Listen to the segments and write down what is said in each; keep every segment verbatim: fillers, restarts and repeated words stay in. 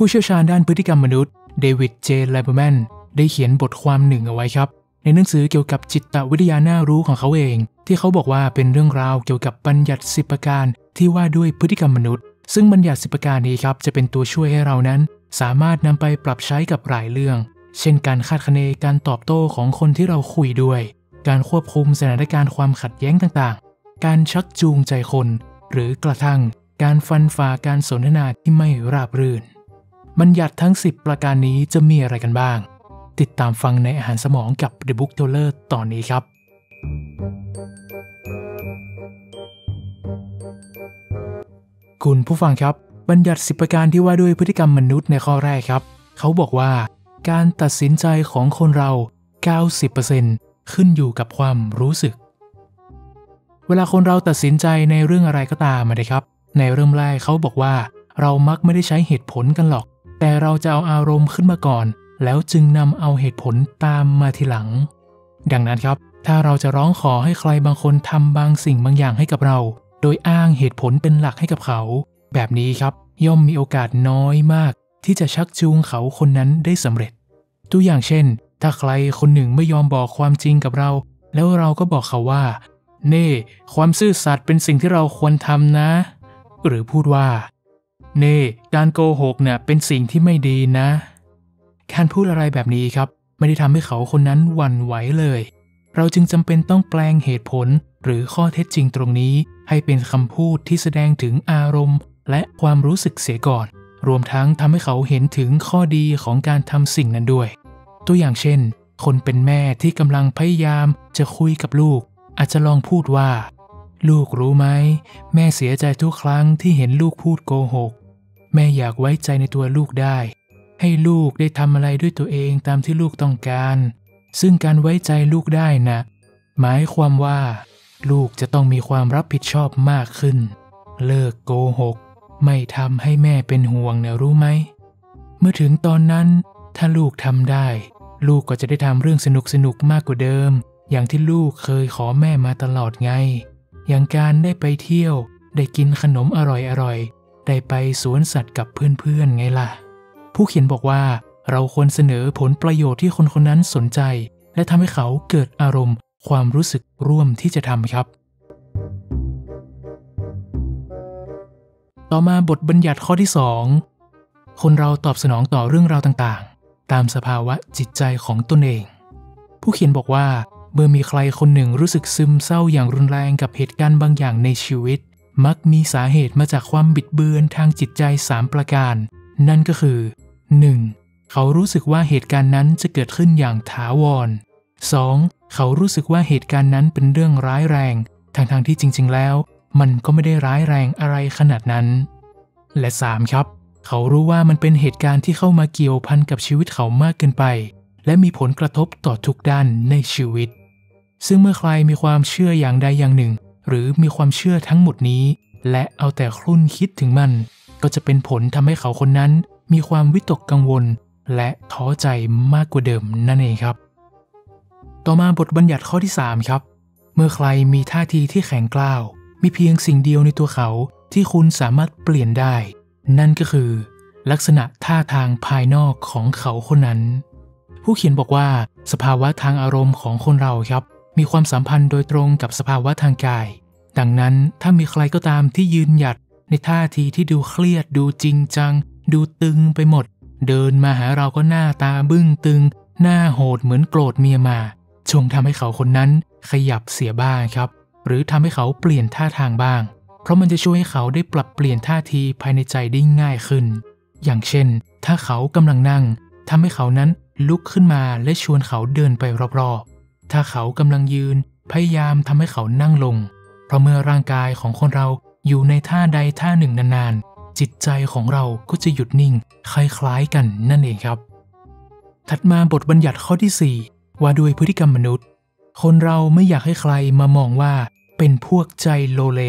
ผู้เชี่ยวชาญด้านพฤติกรรมมนุษย์เดวิด เจ ไลเบอร์แมนได้เขียนบทความหนึ่งเอาไว้ครับในหนังสือเกี่ยวกับจิตวิทยาน่ารู้ของเขาเองที่เขาบอกว่าเป็นเรื่องราวเกี่ยวกับบัญญัติสิบประการที่ว่าด้วยพฤติกรรมมนุษย์ซึ่งบัญญัติสิบประการนี้ครับจะเป็นตัวช่วยให้เรานั้นสามารถนำไปปรับใช้กับหลายเรื่องเช่นการคาดคะเนการตอบโต้ของคนที่เราคุยด้วยการควบคุมสถานการณ์ความขัดแย้งต่างๆการชักจูงใจคนหรือกระทั่งการฟันฝ่าการสนทนาที่ไม่ราบรื่นบัญญัติทั้งสิบประการนี้จะมีอะไรกันบ้างติดตามฟังในอาหารสมองกับ The BookTeller ตอนนี้ครับคุณผู้ฟังครับบัญญัติสิบประการที่ว่าด้วยพฤติกรรมมนุษย์ในข้อแรกครับเขาบอกว่าการตัดสินใจของคนเรา เก้าสิบเปอร์เซ็นต์ ขึ้นอยู่กับความรู้สึกเวลาคนเราตัดสินใจในเรื่องอะไรก็ตามนะครับในเริ่มแรกเขาบอกว่าเรามักไม่ได้ใช้เหตุผลกันหรอกแต่เราจะเอาอารมณ์ขึ้นมาก่อนแล้วจึงนำเอาเหตุผลตามมาทีหลังดังนั้นครับถ้าเราจะร้องขอให้ใครบางคนทำบางสิ่งบางอย่างให้กับเราโดยอ้างเหตุผลเป็นหลักให้กับเขาแบบนี้ครับย่อมมีโอกาสน้อยมากที่จะชักจูงเขาคนนั้นได้สำเร็จตัวอย่างเช่นถ้าใครคนหนึ่งไม่ยอมบอกความจริงกับเราแล้วเราก็บอกเขาว่าเน่ความซื่อสัตย์เป็นสิ่งที่เราควรทำนะหรือพูดว่าเน่การโกหกเนี่ยเป็นสิ่งที่ไม่ดีนะการพูดอะไรแบบนี้ครับไม่ได้ทำให้เขาคนนั้นหวั่นไหวเลยเราจึงจำเป็นต้องแปลงเหตุผลหรือข้อเท็จจริงตรงนี้ให้เป็นคำพูดที่แสดงถึงอารมณ์และความรู้สึกเสียก่อนรวมทั้งทำให้เขาเห็นถึงข้อดีของการทำสิ่งนั้นด้วยตัวอย่างเช่นคนเป็นแม่ที่กำลังพยายามจะคุยกับลูกอาจจะลองพูดว่าลูกรู้ไหมแม่เสียใจทุกครั้งที่เห็นลูกพูดโกหกแม่อยากไว้ใจในตัวลูกได้ให้ลูกได้ทำอะไรด้วยตัวเองตามที่ลูกต้องการซึ่งการไว้ใจลูกได้นะหมายความว่าลูกจะต้องมีความรับผิดชอบมากขึ้นเลิกโกหกไม่ทำให้แม่เป็นห่วงนะรู้ไหมเมื่อถึงตอนนั้นถ้าลูกทำได้ลูกก็จะได้ทำเรื่องสนุกสนุกมากกว่าเดิมอย่างที่ลูกเคยขอแม่มาตลอดไงอย่างการได้ไปเที่ยวได้กินขนมอร่อยๆได้ไปสวนสัตว์กับเพื่อนๆไงล่ะผู้เขียนบอกว่าเราควรเสนอผลประโยชน์ที่คนคนนั้นสนใจและทำให้เขาเกิดอารมณ์ความรู้สึกร่วมที่จะทำครับต่อมาบทบัญญัติข้อที่สองคนเราตอบสนองต่อเรื่องราวต่างๆตามสภาวะจิตใจของตนเองผู้เขียนบอกว่าเมื่อมีใครคนหนึ่งรู้สึกซึมเศร้าอย่างรุนแรงกับเหตุการณ์บางอย่างในชีวิตมักมีสาเหตุมาจากความบิดเบือนทางจิตใจสามประการนั่นก็คือ หนึ่ง. เขารู้สึกว่าเหตุการณ์นั้นจะเกิดขึ้นอย่างถาวร สอง. เขารู้สึกว่าเหตุการณ์นั้นเป็นเรื่องร้ายแรงทั้งๆที่จริงๆแล้วมันก็ไม่ได้ร้ายแรงอะไรขนาดนั้นและสามครับเขารู้ว่ามันเป็นเหตุการณ์ที่เข้ามาเกี่ยวพันกับชีวิตเขามากเกินไปและมีผลกระทบต่อทุกด้านในชีวิตซึ่งเมื่อใครมีความเชื่ออย่างใดอย่างหนึ่งหรือมีความเชื่อทั้งหมดนี้และเอาแต่ครุ่นคิดถึงมันก็จะเป็นผลทำให้เขาคนนั้นมีความวิตกกังวลและท้อใจมากกว่าเดิมนั่นเองครับต่อมาบทบัญญัติข้อที่สามครับเมื่อใครมีท่าทีที่แข็งกร้าวมีเพียงสิ่งเดียวในตัวเขาที่คุณสามารถเปลี่ยนได้นั่นก็คือลักษณะท่าทางภายนอกของเขาคนนั้นผู้เขียนบอกว่าสภาวะทางอารมณ์ของคนเราครับมีความสัมพันธ์โดยตรงกับสภาวะทางกายดังนั้นถ้ามีใครก็ตามที่ยืนหยัดในท่าทีที่ดูเครียดดูจริงจังดูตึงไปหมดเดินมาหาเราก็หน้าตาบึ้งตึงหน้าโหดเหมือนโกรธเมียมาชงทำให้เขาคนนั้นขยับเสียบ้างครับหรือทำให้เขาเปลี่ยนท่าทางบ้างเพราะมันจะช่วยให้เขาได้ปรับเปลี่ยนท่าทีภายในใจได้ง่ายขึ้นอย่างเช่นถ้าเขากำลังนั่งทำให้เขานั้นลุกขึ้นมาและชวนเขาเดินไปรอบๆถ้าเขากำลังยืนพยายามทำให้เขานั่งลงเพราะเมื่อร่างกายของคนเราอยู่ในท่าใดท่าหนึ่งนานๆจิตใจของเราก็จะหยุดนิ่งคล้ายๆกันนั่นเองครับถัดมาบทบัญญัติข้อที่สี่ว่าด้วยพฤติกรรมมนุษย์คนเราไม่อยากให้ใครมามองว่าเป็นพวกใจโลเล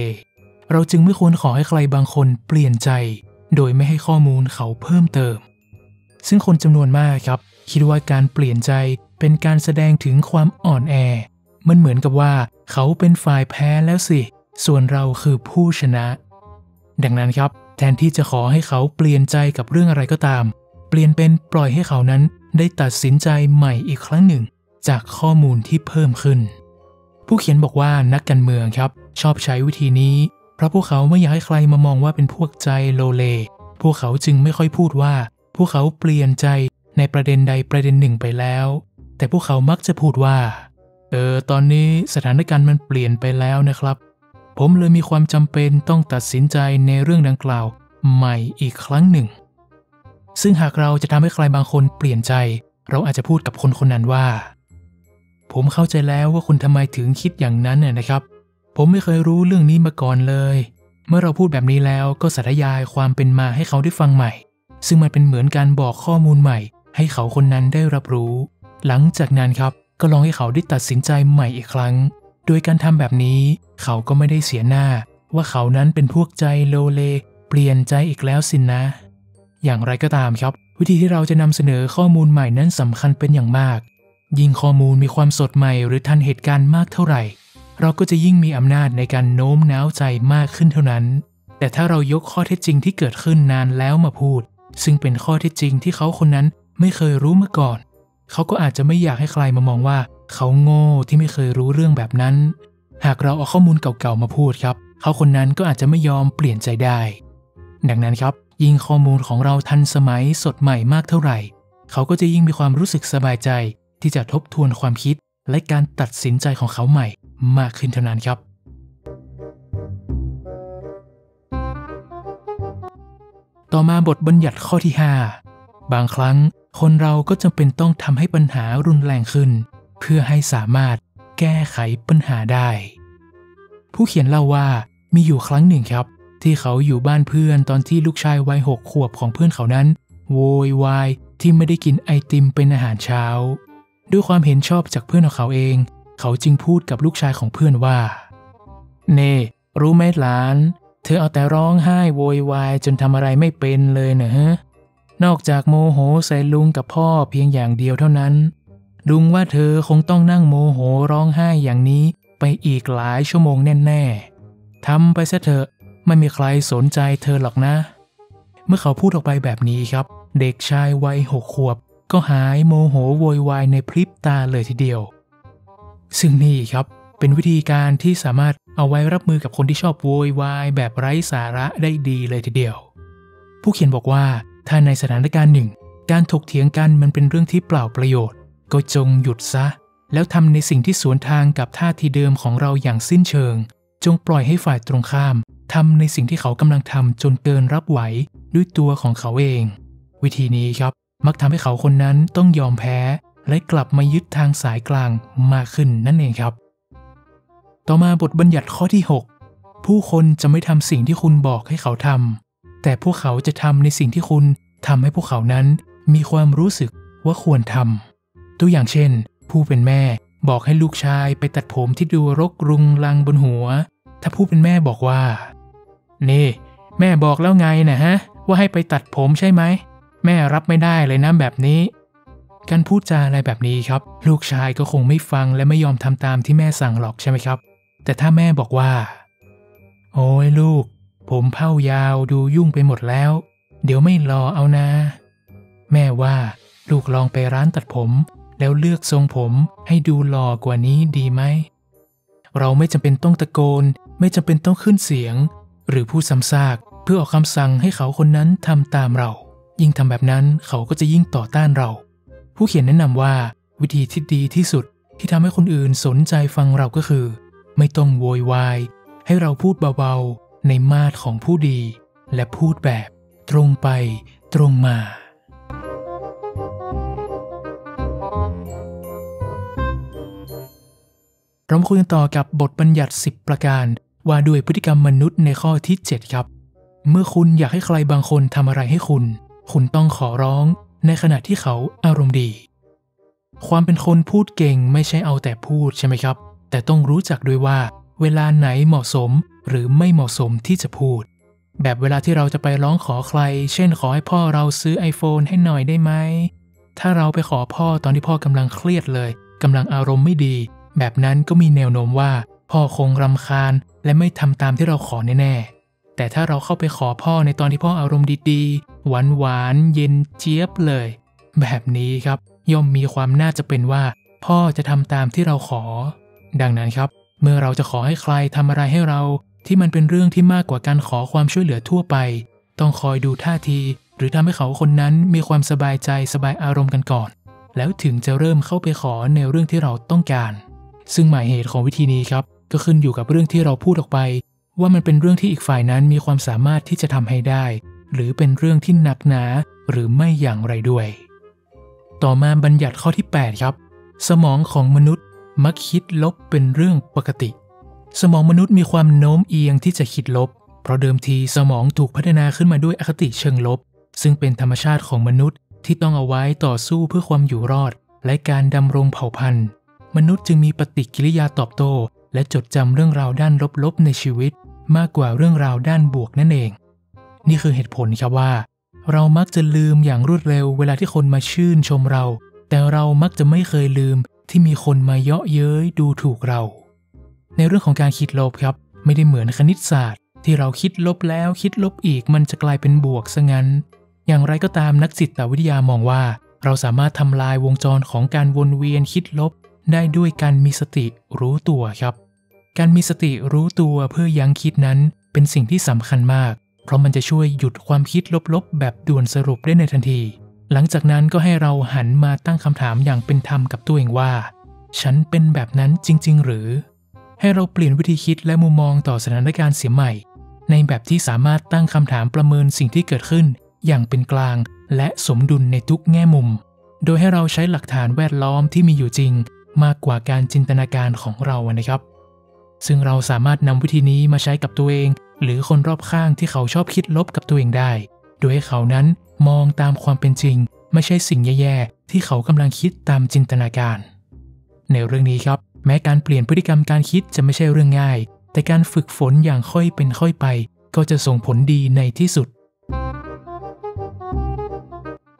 เราจึงไม่ควรขอให้ใครบางคนเปลี่ยนใจโดยไม่ให้ข้อมูลเขาเพิ่มเติมซึ่งคนจำนวนมากครับคิดว่าการเปลี่ยนใจเป็นการแสดงถึงความอ่อนแอมันเหมือนกับว่าเขาเป็นฝ่ายแพ้แล้วสิส่วนเราคือผู้ชนะดังนั้นครับ แทนที่จะขอให้เขาเปลี่ยนใจกับเรื่องอะไรก็ตามเปลี่ยนเป็นปล่อยให้เขานั้นได้ตัดสินใจใหม่อีกครั้งหนึ่งจากข้อมูลที่เพิ่มขึ้นผู้เขียนบอกว่านักการเมืองครับชอบใช้วิธีนี้เพราะพวกเขาไม่อยากให้ใครมามองว่าเป็นพวกใจโลเลพวกเขาจึงไม่ค่อยพูดว่าพวกเขาเปลี่ยนใจในประเด็นใดประเด็นหนึ่งไปแล้วแต่พวกเขามักจะพูดว่าเออตอนนี้สถานการณ์มันเปลี่ยนไปแล้วนะครับผมเลยมีความจำเป็นต้องตัดสินใจในเรื่องดังกล่าวใหม่อีกครั้งหนึ่งซึ่งหากเราจะทำให้ใครบางคนเปลี่ยนใจเราอาจจะพูดกับคนคนนั้นว่าผมเข้าใจแล้วว่าคุณทำไมถึงคิดอย่างนั้นน่ะนะครับผมไม่เคยรู้เรื่องนี้มาก่อนเลยเมื่อเราพูดแบบนี้แล้วก็สาธยายความเป็นมาให้เขาได้ฟังใหม่ซึ่งมันเป็นเหมือนการบอกข้อมูลใหม่ให้เขาคนนั้นได้รับรู้หลังจากนั้นครับก็ลองให้เขาได้ตัดสินใจใหม่อีกครั้งโดยการทำแบบนี้เขาก็ไม่ได้เสียหน้าว่าเขานั้นเป็นพวกใจโลเลเปลี่ยนใจอีกแล้วสินนะอย่างไรก็ตามครับวิธีที่เราจะนำเสนอข้อมูลใหม่นั้นสำคัญเป็นอย่างมากยิ่งข้อมูลมีความสดใหม่หรือทันเหตุการณ์มากเท่าไหร่เราก็จะยิ่งมีอำนาจในการโน้มน้าวใจมากขึ้นเท่านั้นแต่ถ้าเรายกข้อเท็จจริงที่เกิดขึ้นนานแล้วมาพูดซึ่งเป็นข้อเท็จจริงที่เขาคนนั้นไม่เคยรู้มาก่อนเขาก็อาจจะไม่อยากให้ใครมามองว่าเขาโง่ที่ไม่เคยรู้เรื่องแบบนั้นหากเราเอาข้อมูลเก่าๆมาพูดครับเขาคนนั้นก็อาจจะไม่ยอมเปลี่ยนใจได้ดังนั้นครับยิ่งข้อมูลของเราทันสมัยสดใหม่มากเท่าไหร่เขาก็จะยิ่งมีความรู้สึกสบายใจที่จะทบทวนความคิดและการตัดสินใจของเขาใหม่มากขึ้นเท่านั้นครับต่อมาบทบัญญัติข้อที่ห้าบางครั้งคนเราก็จำเป็นต้องทำให้ปัญหารุนแรงขึ้นเพื่อให้สามารถแก้ไขปัญหาได้ผู้เขียนเล่าว่ามีอยู่ครั้งหนึ่งครับที่เขาอยู่บ้านเพื่อนตอนที่ลูกชายวัยหกขวบของเพื่อนเขานั้นโวยวายที่ไม่ได้กินไอติมเป็นอาหารเช้าด้วยความเห็นชอบจากเพื่อนของเขาเองเขาจึงพูดกับลูกชายของเพื่อนว่าเน่รู้ไหมหลานเธอเอาแต่ร้องไห้โวยวายจนทำอะไรไม่เป็นเลยเนอะฮะนอกจากโมโหใส่ลุงกับพ่อเพียงอย่างเดียวเท่านั้นลุงว่าเธอคงต้องนั่งโมโหร้องไห้อย่างนี้ไปอีกหลายชั่วโมงแน่ๆทำไปซะเถอะไม่มีใครสนใจเธอหรอกนะเมื่อเขาพูดออกไปแบบนี้ครับเด็กชายวัยหกขวบก็หายโมโหโวยวายในพริบตาเลยทีเดียวซึ่งนี่ครับเป็นวิธีการที่สามารถเอาไว้รับมือกับคนที่ชอบโวยวายแบบไร้สาระได้ดีเลยทีเดียวผู้เขียนบอกว่าถ้าในสถานการณ์หนึ่งการถกเถียงกันมันเป็นเรื่องที่เปล่าประโยชน์ก็จงหยุดซะแล้วทำในสิ่งที่สวนทางกับท่าทีเดิมของเราอย่างสิ้นเชิงจงปล่อยให้ฝ่ายตรงข้ามทำในสิ่งที่เขากำลังทำจนเกินรับไหวด้วยตัวของเขาเองวิธีนี้ครับมักทำให้เขาคนนั้นต้องยอมแพ้และกลับมายึดทางสายกลางมากขึ้นนั่นเองครับต่อมาบทบัญญัติข้อที่หกผู้คนจะไม่ทำสิ่งที่คุณบอกให้เขาทำแต่พวกเขาจะทำในสิ่งที่คุณทำให้พวกเขานั้นมีความรู้สึกว่าควรทำตัวอย่างเช่นผู้เป็นแม่บอกให้ลูกชายไปตัดผมที่ดูรกรุงรังบนหัวถ้าผู้เป็นแม่บอกว่านี่แม่บอกแล้วไงนะฮะว่าให้ไปตัดผมใช่ไหมแม่รับไม่ได้เลยนะแบบนี้การพูดจาอะไรแบบนี้ครับลูกชายก็คงไม่ฟังและไม่ยอมทำตามที่แม่สั่งหรอกใช่ไหมครับแต่ถ้าแม่บอกว่าโอ้ยลูกผมเผ่ายาวดูยุ่งไปหมดแล้วเดี๋ยวไม่รอเอานะแม่ว่าลูกลองไปร้านตัดผมแล้วเลือกทรงผมให้ดูหล่อกว่านี้ดีไหมเราไม่จำเป็นต้องตะโกนไม่จำเป็นต้องขึ้นเสียงหรือพูดซ้ำซากเพื่อออกคำสั่งให้เขาคนนั้นทำตามเรายิ่งทำแบบนั้นเขาก็จะยิ่งต่อต้านเราผู้เขียนแนะนำว่าวิธีที่ดีที่สุดที่ทำให้คนอื่นสนใจฟังเราก็คือไม่ต้องโวยวายให้เราพูดเบาๆในมาตรของผู้ดีและพูดแบบตรงไปตรงมาเรามาคุยกันต่อกับบทบัญญัติสิบประการว่าด้วยพฤติกรรมมนุษย์ในข้อที่เจ็ดครับเมื่อคุณอยากให้ใครบางคนทำอะไรให้คุณคุณต้องขอร้องในขณะที่เขาอารมณ์ดีความเป็นคนพูดเก่งไม่ใช่เอาแต่พูดใช่ไหมครับแต่ต้องรู้จักด้วยว่าเวลาไหนเหมาะสมหรือไม่เหมาะสมที่จะพูดแบบเวลาที่เราจะไปร้องขอใครเช่นขอให้พ่อเราซื้อ ไอโฟน ให้หน่อยได้ไหมถ้าเราไปขอพ่อตอนที่พ่อกำลังเครียดเลยกำลังอารมณ์ไม่ดีแบบนั้นก็มีแนวโน้มว่าพ่อคงรำคาญและไม่ทำตามที่เราขอแน่ๆ แต่ถ้าเราเข้าไปขอพ่อในตอนที่พ่ออารมณ์ดีๆหวานหวานเย็นเจี๊ยบเลยแบบนี้ครับย่อมมีความน่าจะเป็นว่าพ่อจะทำตามที่เราขอดังนั้นครับเมื่อเราจะขอให้ใครทำอะไรให้เราที่มันเป็นเรื่องที่มากกว่าการขอความช่วยเหลือทั่วไปต้องคอยดูท่าทีหรือทำให้เขาคนนั้นมีความสบายใจสบายอารมณ์กันก่อนแล้วถึงจะเริ่มเข้าไปขอในเรื่องที่เราต้องการซึ่งหมายเหตุของวิธีนี้ครับก็ขึ้นอยู่กับเรื่องที่เราพูดออกไปว่ามันเป็นเรื่องที่อีกฝ่ายนั้นมีความสามารถที่จะทำให้ได้หรือเป็นเรื่องที่หนักหนาหรือไม่อย่างไรด้วยต่อมาบัญญัติข้อที่แปดครับสมองของมนุษย์มักคิดลบเป็นเรื่องปกติสมองมนุษย์มีความโน้มเอียงที่จะคิดลบเพราะเดิมทีสมองถูกพัฒนาขึ้นมาด้วยอคติเชิงลบซึ่งเป็นธรรมชาติของมนุษย์ที่ต้องเอาไว้ต่อสู้เพื่อความอยู่รอดและการดำรงเผ่าพันธุ์มนุษย์จึงมีปฏิกิริยาตอบโต้และจดจำเรื่องราวด้านลบๆในชีวิตมากกว่าเรื่องราวด้านบวกนั่นเองนี่คือเหตุผลครับว่าเรามักจะลืมอย่างรวดเร็วเวลาที่คนมาชื่นชมเราแต่เรามักจะไม่เคยลืมที่มีคนมาเยาะเย้ยดูถูกเราในเรื่องของการคิดลบครับไม่ได้เหมือนคณิตศาสตร์ที่เราคิดลบแล้วคิดลบอีกมันจะกลายเป็นบวกซะงั้นอย่างไรก็ตามนักจิตวิทยามองว่าเราสามารถทำลายวงจรของการวนเวียนคิดลบได้ด้วยการมีสติรู้ตัวครับการมีสติรู้ตัวเพื่อยั้งคิดนั้นเป็นสิ่งที่สำคัญมากเพราะมันจะช่วยหยุดความคิดลบๆแบบด่วนสรุปได้ในทันทีหลังจากนั้นก็ให้เราหันมาตั้งคำถามอย่างเป็นธรรมกับตัวเองว่าฉันเป็นแบบนั้นจริงๆหรือให้เราเปลี่ยนวิธีคิดและมุมมองต่อสถานการณ์เสียใหม่ในแบบที่สามารถตั้งคำถามประเมินสิ่งที่เกิดขึ้นอย่างเป็นกลางและสมดุลในทุกแง่มุมโดยให้เราใช้หลักฐานแวดล้อมที่มีอยู่จริงมากกว่าการจินตนาการของเรานะครับซึ่งเราสามารถนำวิธีนี้มาใช้กับตัวเองหรือคนรอบข้างที่เขาชอบคิดลบกับตัวเองได้โดยให้เขานั้นมองตามความเป็นจริงไม่ใช่สิ่งแย่ๆที่เขากำลังคิดตามจินตนาการในเรื่องนี้ครับแม้การเปลี่ยนพฤติกรรมการคิดจะไม่ใช่เรื่องง่ายแต่การฝึกฝนอย่างค่อยเป็นค่อยไปก็จะส่งผลดีในที่สุด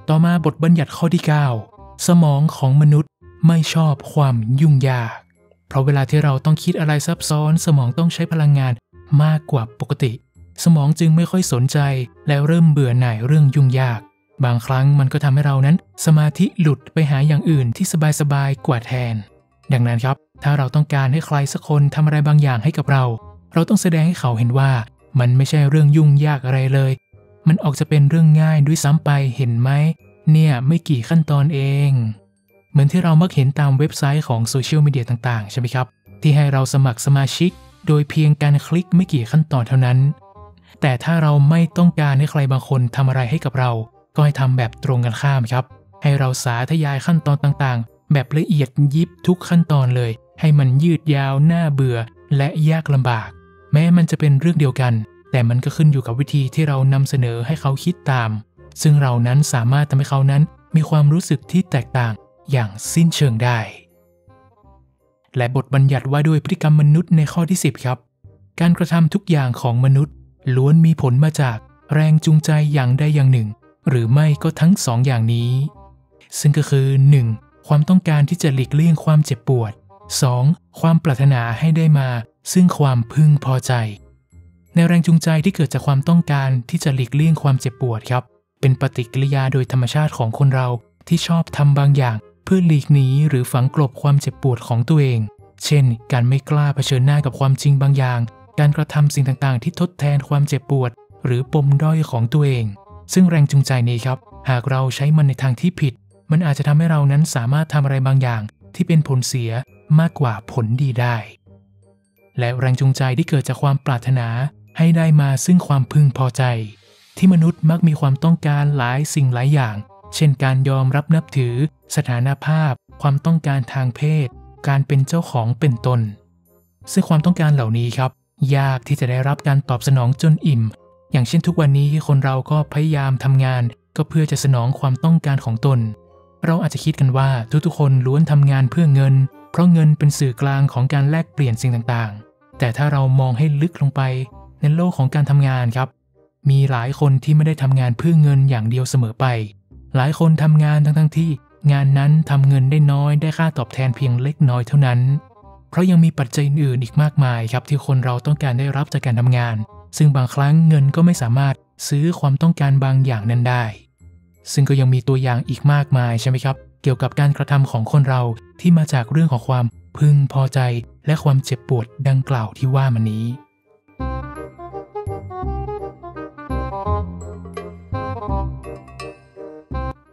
ต่อมาบทบัญญัติข้อที่เก้าสมองของมนุษย์ไม่ชอบความยุ่งยากเพราะเวลาที่เราต้องคิดอะไรซับซ้อนสมองต้องใช้พลังงานมากกว่าปกติสมองจึงไม่ค่อยสนใจและเริ่มเบื่อหน่ายเรื่องยุ่งยากบางครั้งมันก็ทำให้เรานั้นสมาธิหลุดไปหาอย่างอื่นที่สบายๆกว่าแทนดังนั้นครับถ้าเราต้องการให้ใครสักคนทำอะไรบางอย่างให้กับเราเราต้องแสดงให้เขาเห็นว่ามันไม่ใช่เรื่องยุ่งยากอะไรเลยมันออกจะเป็นเรื่องง่ายด้วยซ้ำไปเห็นไหมเนี่ยไม่กี่ขั้นตอนเองเหมือนที่เรามักเห็นตามเว็บไซต์ของโซเชียลมีเดียต่างๆใช่ไหมครับที่ให้เราสมัครสมาชิกโดยเพียงการคลิกไม่กี่ขั้นตอนเท่านั้นแต่ถ้าเราไม่ต้องการให้ใครบางคนทำอะไรให้กับเราก็ให้ทำแบบตรงกันข้ามครับให้เราสาธยายขั้นตอนต่างๆแบบละเอียดยิบทุกขั้นตอนเลยให้มันยืดยาวน่าเบื่อและยากลำบากแม้มันจะเป็นเรื่องเดียวกันแต่มันก็ขึ้นอยู่กับวิธีที่เรานำเสนอให้เขาคิดตามซึ่งเรานั้นสามารถทำให้เขานั้นมีความรู้สึกที่แตกต่างอย่างสิ้นเชิงได้และบทบัญญัติว่าด้วยพฤติกรรมมนุษย์ในข้อที่สิบครับการกระทำทุกอย่างของมนุษย์ล้วนมีผลมาจากแรงจูงใจอย่างใดอย่างหนึ่งหรือไม่ก็ทั้งสองอย่างนี้ซึ่งก็คือ หนึ่ง. ความต้องการที่จะหลีกเลี่ยงความเจ็บปวด สอง. ความปรารถนาให้ได้มาซึ่งความพึงพอใจในแรงจูงใจที่เกิดจากความต้องการที่จะหลีกเลี่ยงความเจ็บปวดครับเป็นปฏิกิริยาโดยธรรมชาติของคนเราที่ชอบทำบางอย่างเพื่อหลีกหนีหรือฝังกลบความเจ็บปวดของตัวเองเช่นการไม่กล้าเผชิญหน้ากับความจริงบางอย่างการกระทำสิ่งต่างๆที่ทดแทนความเจ็บปวดหรือปมด้อยของตัวเองซึ่งแรงจูงใจนี้ครับหากเราใช้มันในทางที่ผิดมันอาจจะทำให้เรานั้นสามารถทำอะไรบางอย่างที่เป็นผลเสียมากกว่าผลดีได้และแรงจูงใจที่เกิดจากความปรารถนาให้ได้มาซึ่งความพึงพอใจที่มนุษย์มักมีความต้องการหลายสิ่งหลายอย่างเช่นการยอมรับนับถือสถานภาพความต้องการทางเพศการเป็นเจ้าของเป็นต้นซึ่งความต้องการเหล่านี้ครับยากที่จะได้รับการตอบสนองจนอิ่มอย่างเช่นทุกวันนี้คนเราก็พยายามทำงานก็เพื่อจะสนองความต้องการของตนเราอาจจะคิดกันว่าทุกๆคนล้วนทำงานเพื่อเงินเพราะเงินเป็นสื่อกลางของการแลกเปลี่ยนสิ่งต่างๆแต่ถ้าเรามองให้ลึกลงไปในโลกของการทำงานครับมีหลายคนที่ไม่ได้ทำงานเพื่อเงินอย่างเดียวเสมอไปหลายคนทำงานทั้งๆที่งานนั้นทำเงินได้น้อยได้ค่าตอบแทนเพียงเล็กน้อยเท่านั้นเพราะยังมีปัจจัยอื่นอีกมากมายครับที่คนเราต้องการได้รับจากการทำงาน ซึ่งบางครั้งเงินก็ไม่สามารถซื้อความต้องการบางอย่างนั้นได้ซึ่งก็ยังมีตัวอย่างอีกมากมายใช่ไหมครับเกี่ยวกับการกระทำของคนเราที่มาจากเรื่องของความพึงพอใจและความเจ็บปวดดังกล่าวที่ว่ามานี้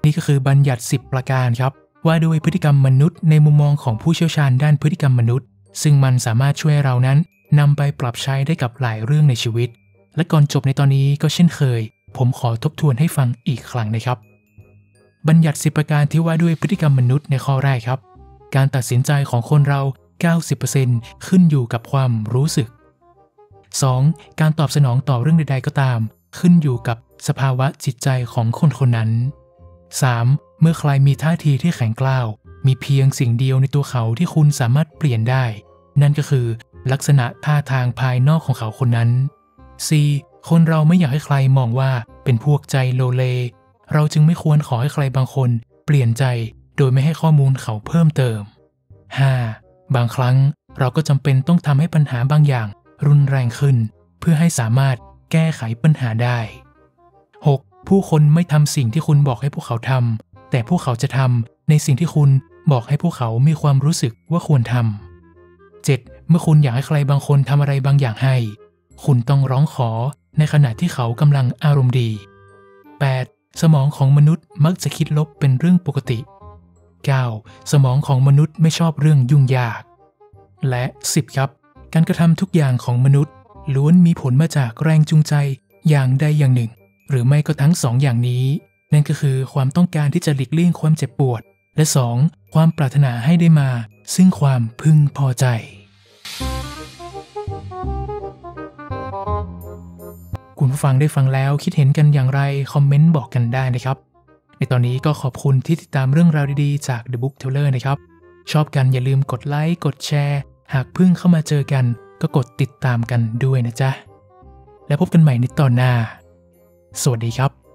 นี่ก็คือบัญญัติสิบประการครับว่าด้วยพฤติกรรมมนุษย์ในมุมมองของผู้เชี่ยวชาญด้านพฤติกรรมมนุษย์ซึ่งมันสามารถช่วยเรานั้นนำไปปรับใช้ได้กับหลายเรื่องในชีวิตและก่อนจบในตอนนี้ก็เช่นเคยผมขอทบทวนให้ฟังอีกครั้งนะครับบัญญัติสิบประการที่ว่าด้วยพฤติกรรมมนุษย์ในข้อแรกครับการตัดสินใจของคนเรา เก้าสิบเปอร์เซ็นต์ ขึ้นอยู่กับความรู้สึก สอง การตอบสนองต่อเรื่องใดๆก็ตามขึ้นอยู่กับสภาวะจิตใจของคนคนนั้น สาม เมื่อใครมีท่าทีที่แข็งกร้าวมีเพียงสิ่งเดียวในตัวเขาที่คุณสามารถเปลี่ยนได้นั่นก็คือลักษณะท่าทางภายนอกของเขาคนนั้น สี่ คนเราไม่อยากให้ใครมองว่าเป็นพวกใจโลเลเราจึงไม่ควรขอให้ใครบางคนเปลี่ยนใจโดยไม่ให้ข้อมูลเขาเพิ่มเติม ห้า บางครั้งเราก็จำเป็นต้องทำให้ปัญหาบางอย่างรุนแรงขึ้นเพื่อให้สามารถแก้ไขปัญหาได้ หก ผู้คนไม่ทำสิ่งที่คุณบอกให้พวกเขาทำแต่พวกเขาจะทำในสิ่งที่คุณบอกให้พวกเขามีความรู้สึกว่าควรทำ เจ็ด เมื่อคุณอยากให้ใครบางคนทำอะไรบางอย่างให้คุณต้องร้องขอในขณะที่เขากำลังอารมณ์ดี แปด สมองของมนุษย์มักจะคิดลบเป็นเรื่องปกติเก้า สมองของมนุษย์ไม่ชอบเรื่องยุ่งยากและสิบครับการกระทำทุกอย่างของมนุษย์ล้วนมีผลมาจากแรงจูงใจอย่างใดอย่างหนึ่งหรือไม่ก็ทั้งสองอย่างนี้นั่นก็คือความต้องการที่จะหลีกเลี่ยงความเจ็บปวดและสองความปรารถนาให้ได้มาซึ่งความพึงพอใจคุณผู้ฟังได้ฟังแล้วคิดเห็นกันอย่างไรคอมเมนต์บอกกันได้นะครับในตอนนี้ก็ขอบคุณที่ติดตามเรื่องราวดีๆจาก The BookTeller นะครับชอบกันอย่าลืมกดไลค์กดแชร์หากเพิ่งเข้ามาเจอกันก็กดติดตามกันด้วยนะจ๊ะแล้วพบกันใหม่ในตอนหน้าสวัสดีครับ